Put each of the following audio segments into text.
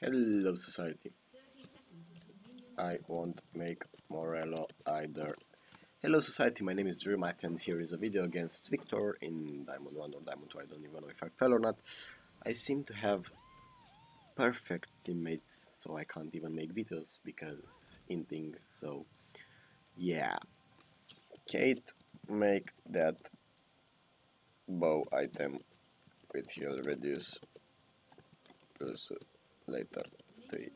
Hello society. I won't make Morello either. Hello society, my name is Drew Matt and here is a video against Victor in Diamond One or Diamond Two, I don't even know if I fell or not. I seem to have perfect teammates, so I can't even make videos because inting, so yeah. Kate, make that bow item with heal reduce plus later 3.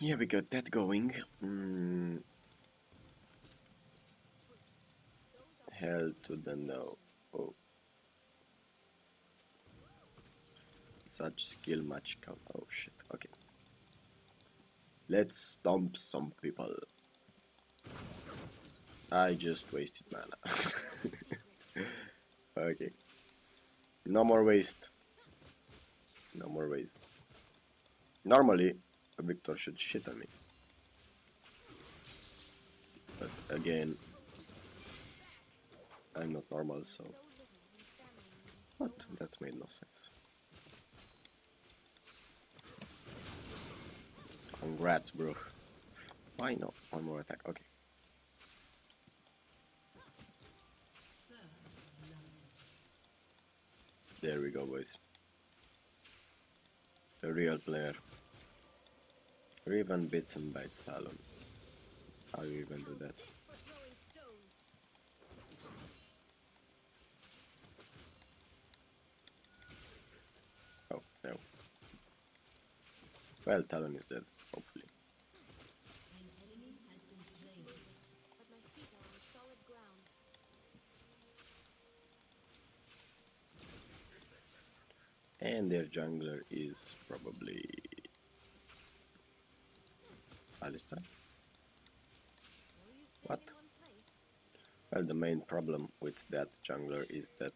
Yeah, we got that going. Hell to the no. Oh. Such skill match count. Oh shit, okay. Let's stomp some people. I just wasted mana. Okay. No more waste. No more waste. Normally, Victor should shit on me. But again, I'm not normal, so... What? That made no sense. Congrats, bro. Why not? One more attack, okay. There we go, boys. The real player. Riven beats him by Talon. How do you even do that? Oh, no. Well, Talon is dead, hopefully. And their jungler is probably Alistar. What? Well, the main problem with that jungler is that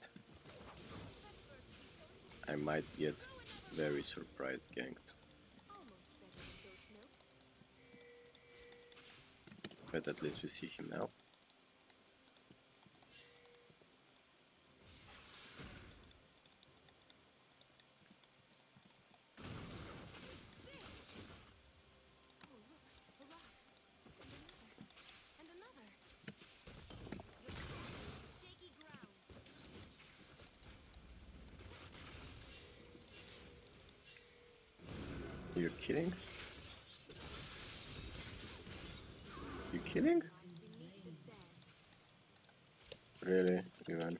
I might get very surprise ganked. But at least we see him now. You're kidding? You kidding? Really, Riven?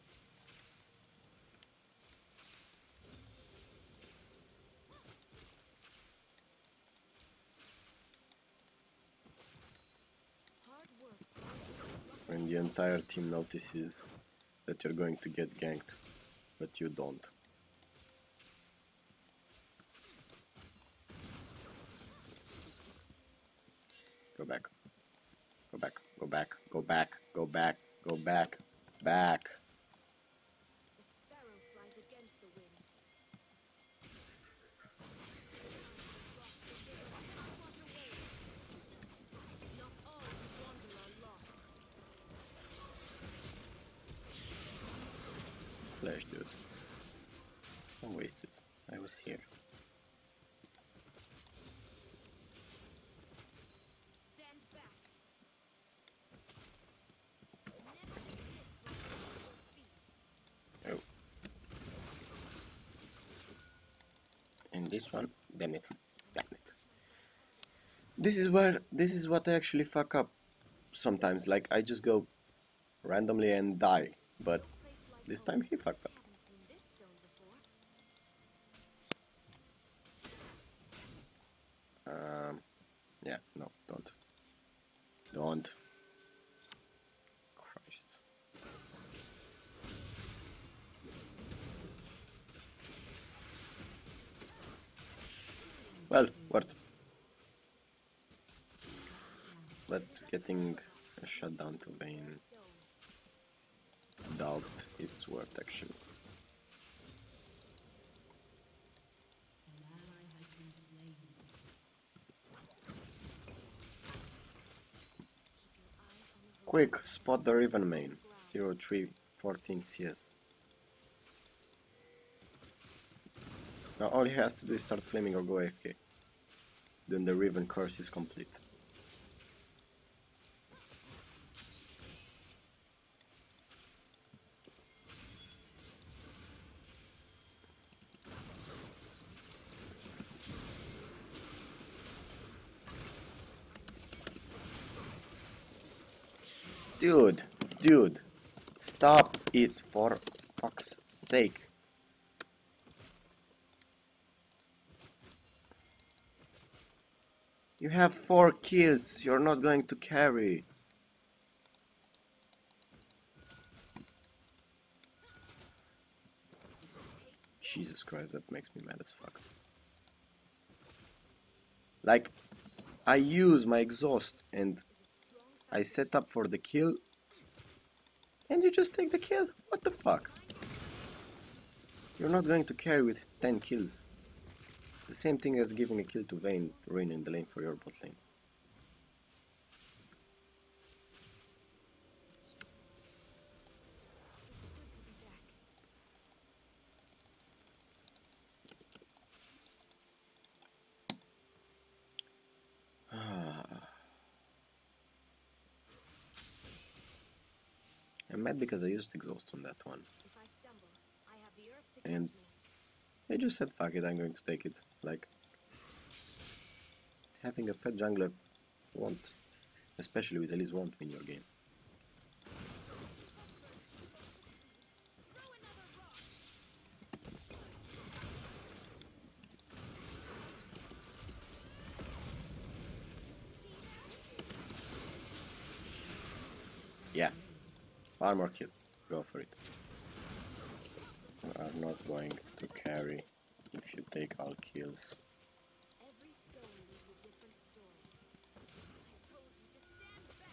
When the entire team notices that you're going to get ganked, but you don't. Go back. The sparrow flies against the wind. Not all wanderers are lost. Flash, dude. I wasted. I was here. This one, damn it. This is what I actually fuck up sometimes. Like I just go randomly and die, but this time he fucked up. Yeah, no, don't. Christ. Well, worth. But getting a shutdown to Vayne, doubt it's worth action. Quick, spot the Riven main. 0314 CS. Now all he has to do is start flaming or go AFK. Then the Riven curse is complete. Dude, stop it for fuck's sake. You have 4 kills, you're not going to carry. Jesus Christ, that makes me mad as fuck. Like, I use my exhaust and I set up for the kill, and you just take the kill? What the fuck? You're not going to carry with 10 kills. The same thing as giving a kill to Vayne, Rain in the lane for your bot lane. I'm mad because I used exhaust on that one. If I stumble, I have the earth to and I just said fuck it, I'm going to take it. Like, having a fat jungler won't, especially with Elise, won't win your game. Yeah. Armor kill, go for it. You are not going to carry if you take all kills. Every stone is a different story. I told you to stand back.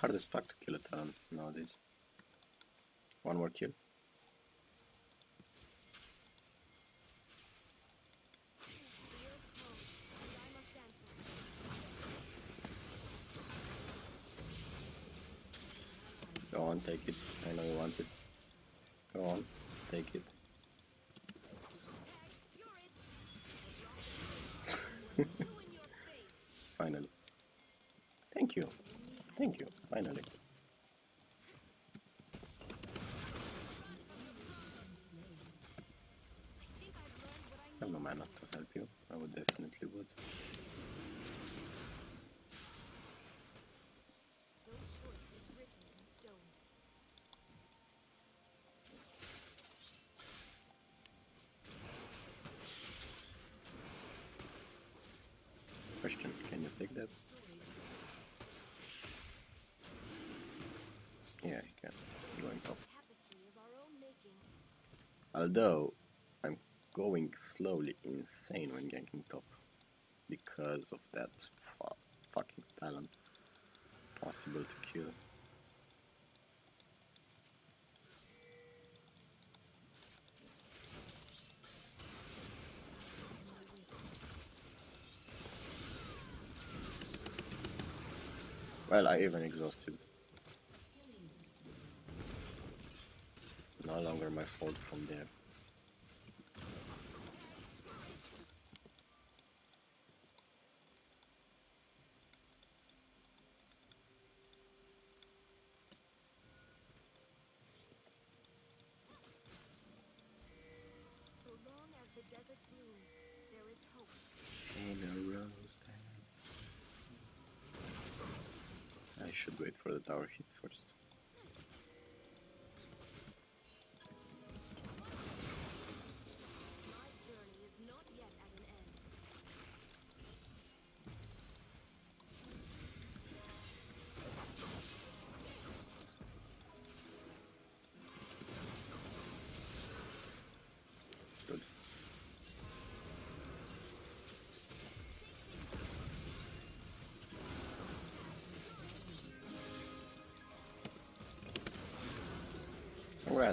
Hard as fuck to kill a Talon nowadays. One more kill. Go on, take it. I know you want it. Go on, take it. Finally. Thank you. Thank you, finally. I have no mana to help you, I would definitely would. Question, can you take that? Yeah, he can. I'm going top. Although, I'm going slowly insane when ganking top. Because of that fucking Talon. Possible to kill. Well, I even exhausted. No longer my fault from there. So long as the desert blooms, there is hope. And a rose dance. I should wait for the tower hit first.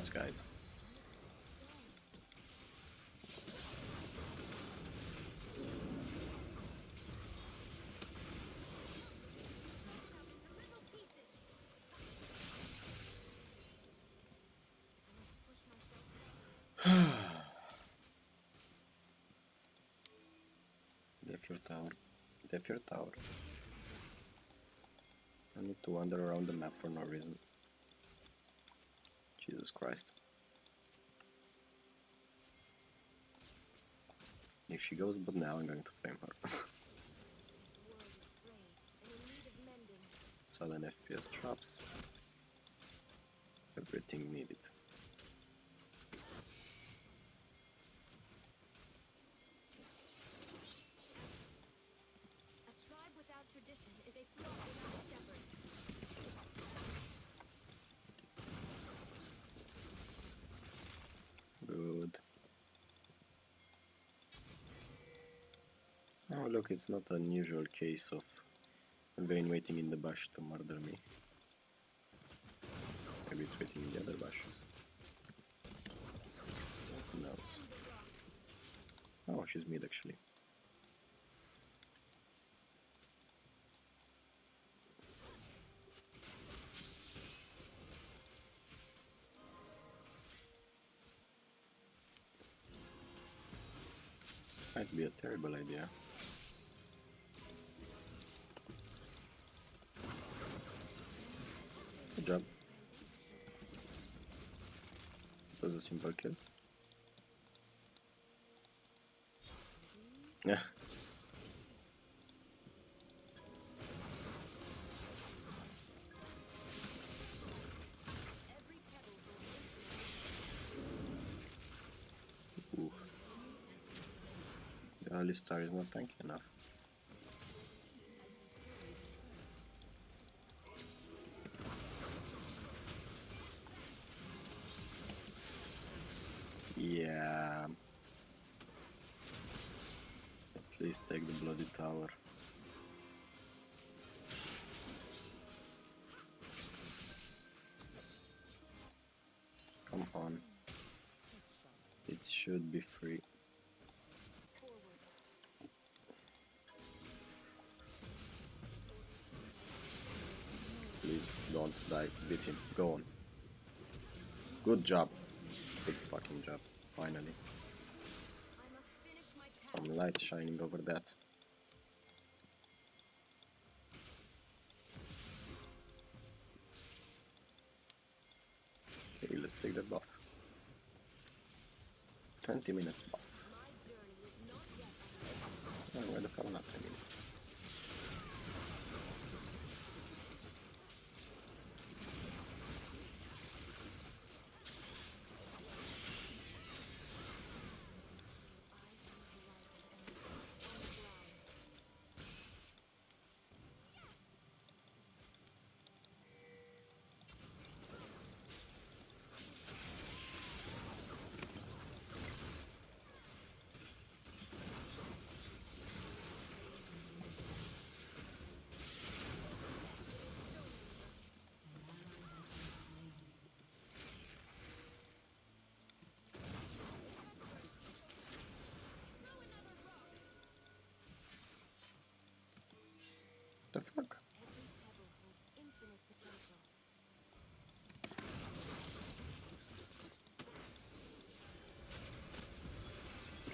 Congrats, guys. Def your tower. I need to wander around the map for no reason. Jesus Christ. If she goes but now I'm going to flame her. Sudden FPS drops. Everything needed. Look, it's not an unusual case of Vayne waiting in the bush to murder me. Maybe it's waiting in the other bush. Who knows? Oh, she's mid actually. Might be a terrible idea. Job. It was a simple kill. Yeah. Ooh. The Alistar is not tanky enough. Yeah, at least take the bloody tower. Come on, it should be free. Please don't die, beat him, go on. Good job, good fucking job. Finally, some light shining over that. Okay, let's take that buff. 20-minute buff. Oh, where the fuck not 10 minutes? The fuck?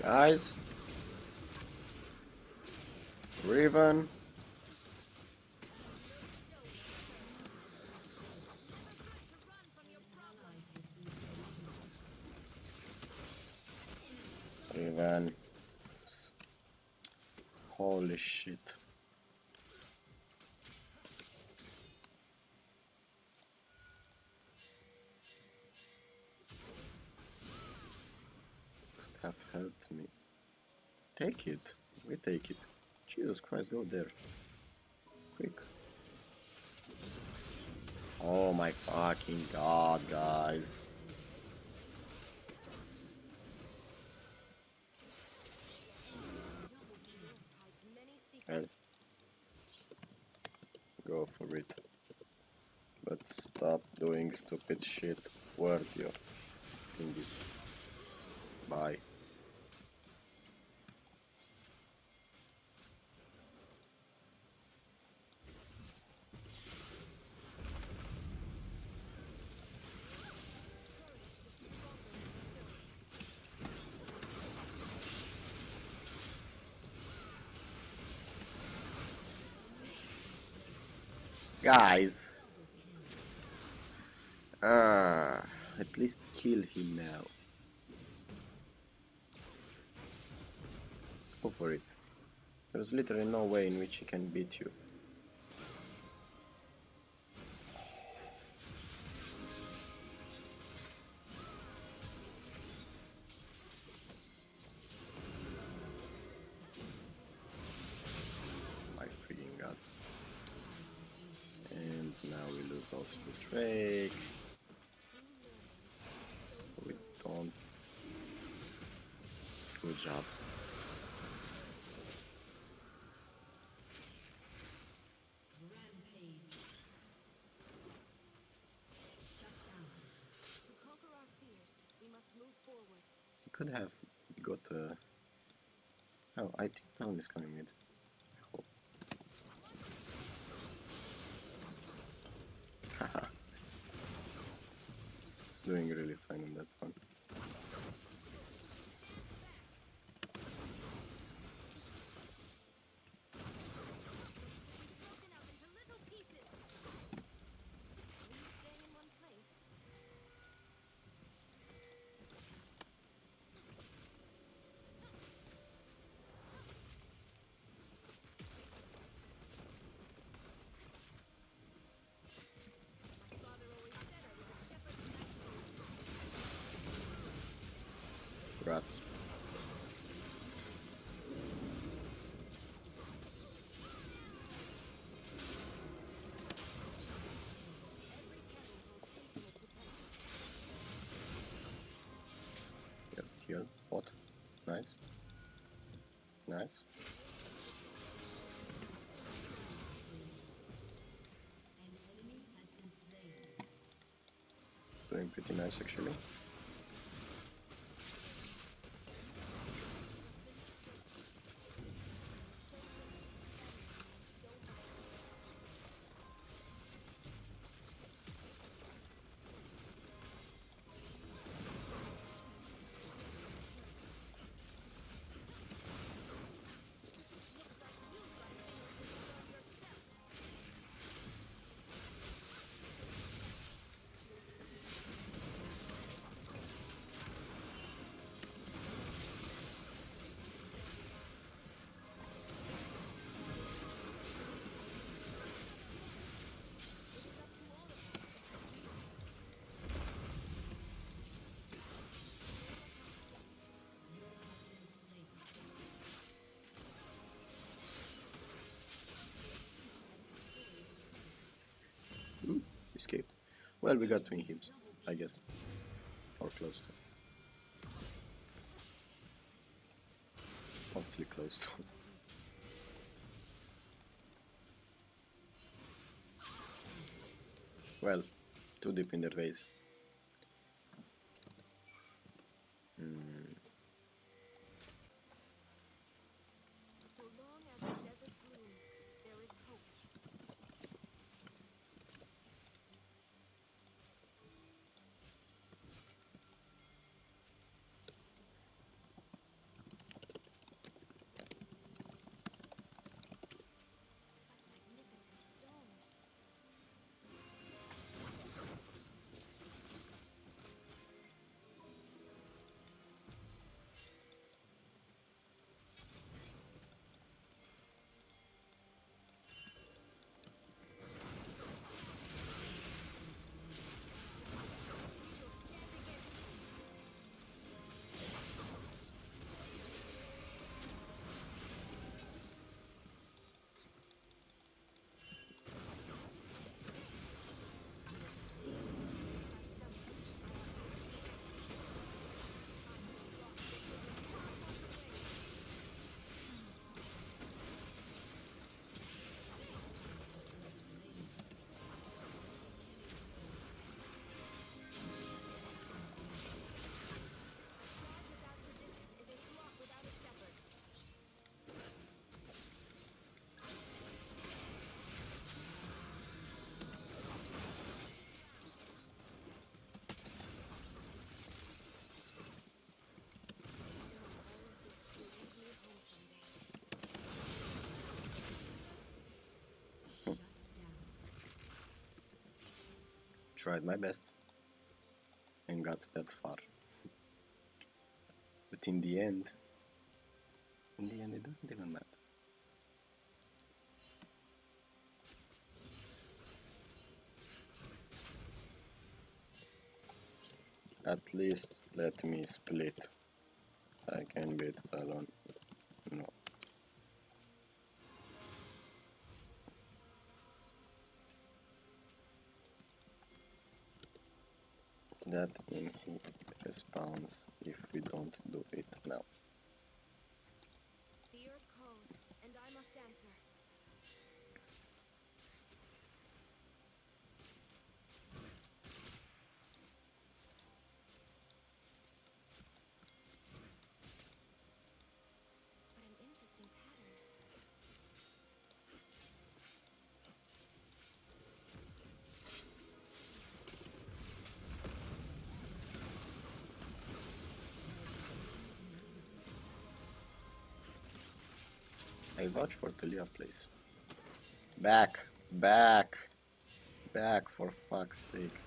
Guys, Riven. Riven. Holy shit. Helped me. Take it. We take it. Jesus Christ, go there. Quick. Oh my fucking god, guys. Well, go for it. But stop doing stupid shit. Word, yo. taking this. Bye. Guys, at least kill him now. Go for it. There's literally no way in which he can beat you. Drake. We don't. Good job. We could have got a... Oh, I think Talon is coming mid. Doing really fine on that one. Rats. Yep, kill. What? Nice. Nice. Doing pretty nice actually. Escaped. Well, we got twin hips, I guess, or close to. Awfully close to. Well, too deep in their base. tried my best and got that far. But in the end it doesn't even matter. At least let me split. I can beat Talon. No. That in he respawns if we don't do it now. The earth calls, and I must answer. I vouch for Taliyah, please. Back for fuck's sake.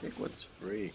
Take what's free.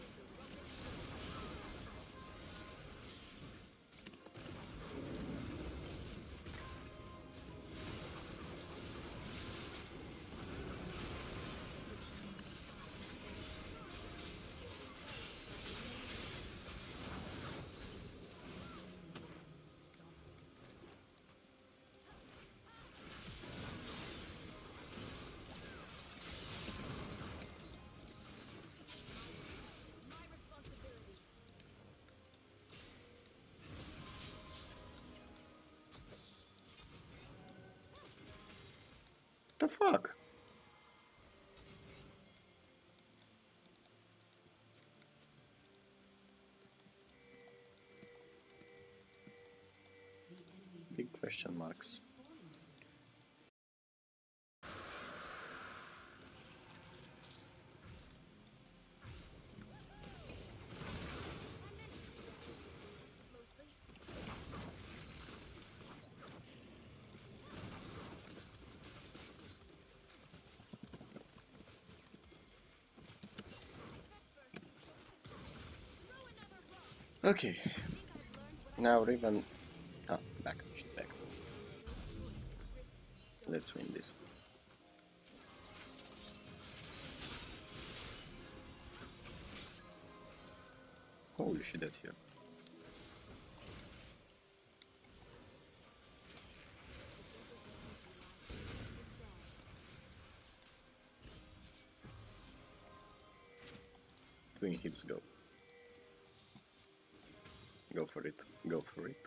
The fuck? Big question marks. Okay, now Riven. Ah, back, she's back. Let's win this. Holy shit, that's here. Twin hips go. Go for it, go for it.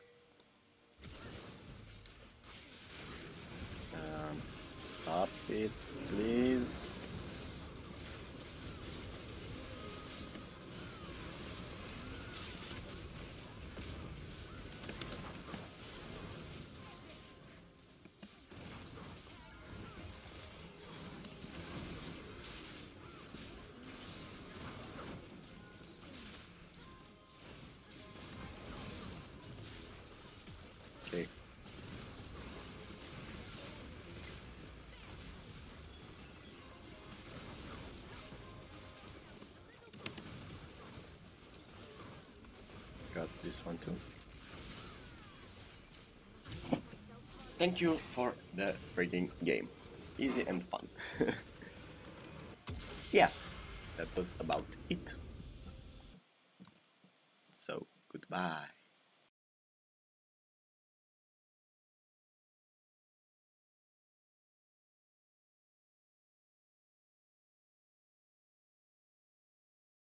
Stop it, please. Got this one too. Thank you for the freaking game. Easy and fun. Yeah, that was about it. So, goodbye.